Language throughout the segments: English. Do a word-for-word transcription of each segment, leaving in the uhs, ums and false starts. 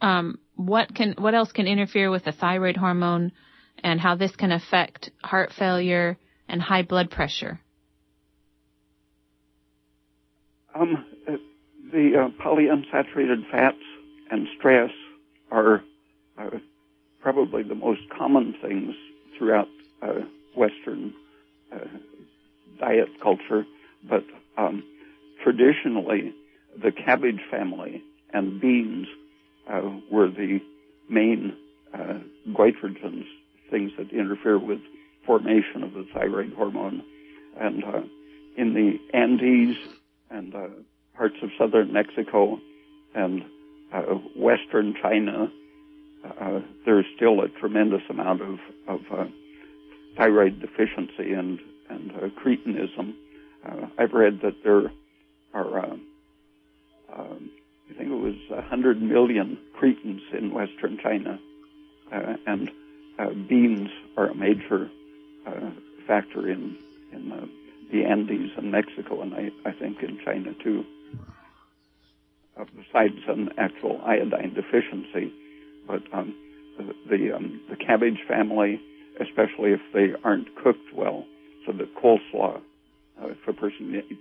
um, what can what else can interfere with the thyroid hormone and how this can affect heart failure and high blood pressure? Um, the uh, polyunsaturated fats and stress are uh, probably the most common things throughout uh, Western uh, diet culture, but um, traditionally the cabbage family and beans uh, were the main uh, goitrogens, things that interfere with formation of the thyroid hormone. And uh, in the Andes and uh, parts of southern Mexico and uh, western China, uh, there's still a tremendous amount of, of uh, thyroid deficiency and, and uh, cretinism. Uh, I've read that there are, uh, um, I think it was one hundred million cretins in western China, uh, and uh, beans are a major uh, factor in, in uh, the Andes and Mexico, and I, I think in China too, uh, besides an actual iodine deficiency. But um, the the, um, the cabbage family, especially if they aren't cooked well, so the coleslaw, uh, if a person ate,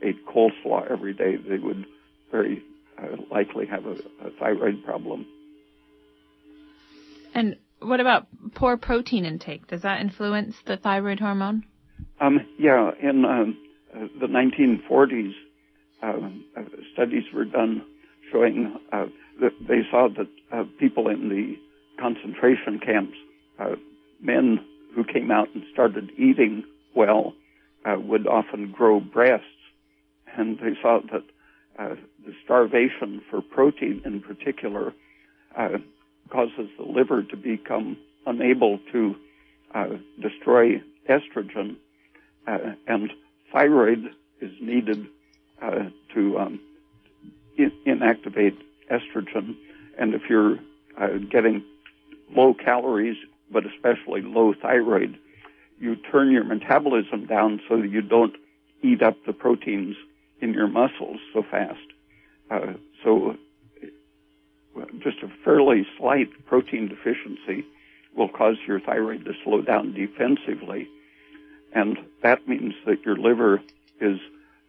ate coleslaw every day, they would very uh, likely have a, a thyroid problem. And what about poor protein intake? Does that influence the thyroid hormone? Um, yeah, in um, the nineteen forties, um, studies were done showing uh, that they saw that uh, people in the concentration camps, uh, men who came out and started eating well, uh, would often grow breasts, and they saw that uh, the starvation for protein in particular uh, causes the liver to become unable to uh, destroy estrogen. Uh, and thyroid is needed uh, to um, in- inactivate estrogen. And if you're uh, getting low calories, but especially low thyroid, you turn your metabolism down so that you don't eat up the proteins in your muscles so fast. Uh, so just a fairly slight protein deficiency will cause your thyroid to slow down defensively. And that means that your liver is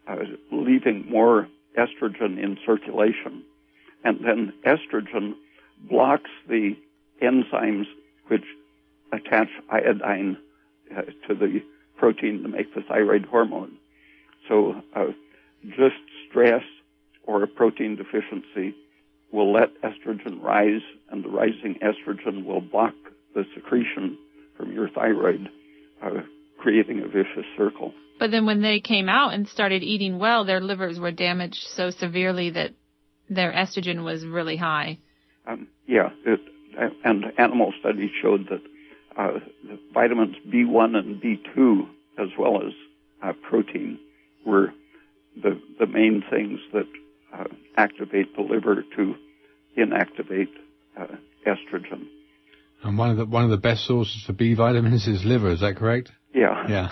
uh, leaving more estrogen in circulation. And then estrogen blocks the enzymes which attach iodine uh, to the protein to make the thyroid hormone. So uh, just stress or a protein deficiency will let estrogen rise, and the rising estrogen will block the secretion from your thyroid, uh, creating a vicious circle. But then when they came out and started eating well, their livers were damaged so severely that their estrogen was really high. Um, yeah, it, and animal studies showed that uh, vitamins B one and B two, as well as uh, protein, were the, the main things that uh, activate the liver to inactivate uh, estrogen. And one of the one of the best sources for B vitamins is liver, is that correct? Yeah. Yeah.